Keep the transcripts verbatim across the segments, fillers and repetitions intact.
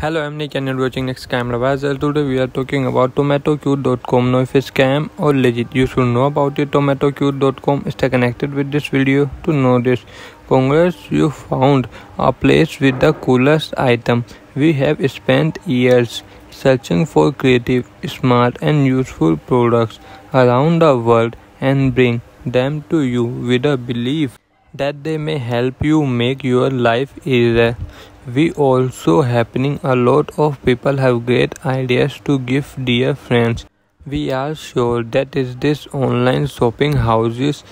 Hello, I'm Nick and you're watching Next Camera Vazal. Today we are talking about tomato cute dot com. Now if it's scam or legit, you should know about it. tomato cute dot com, stay connected with this video to know this. Congrats, you found a place with the coolest item. We have spent years searching for creative, smart and useful products around the world and bring them to you with a belief that they may help you make your life easier. We also happening a lot of people have great ideas to give dear friends. We are sure that is this online shopping houses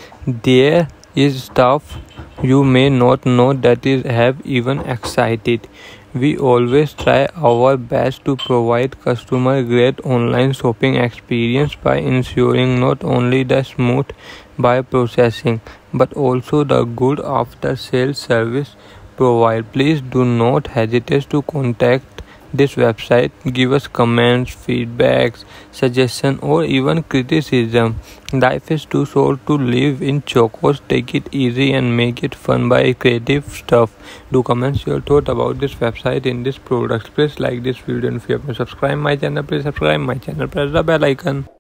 there is stuff you may not know that is have even excited. We always try our best to provide customer great online shopping experience by ensuring not only the smooth buy processing but also the good after sales service provide. Please do not hesitate to contact this website. Give us comments, feedbacks, suggestion or even criticism. Life is too short to live in chocos. Take it easy and make it fun by creative stuff. Do comment your thought about this website and this product. Please like this video and if you haven't subscribed my channel, please subscribe my channel. Press the bell icon.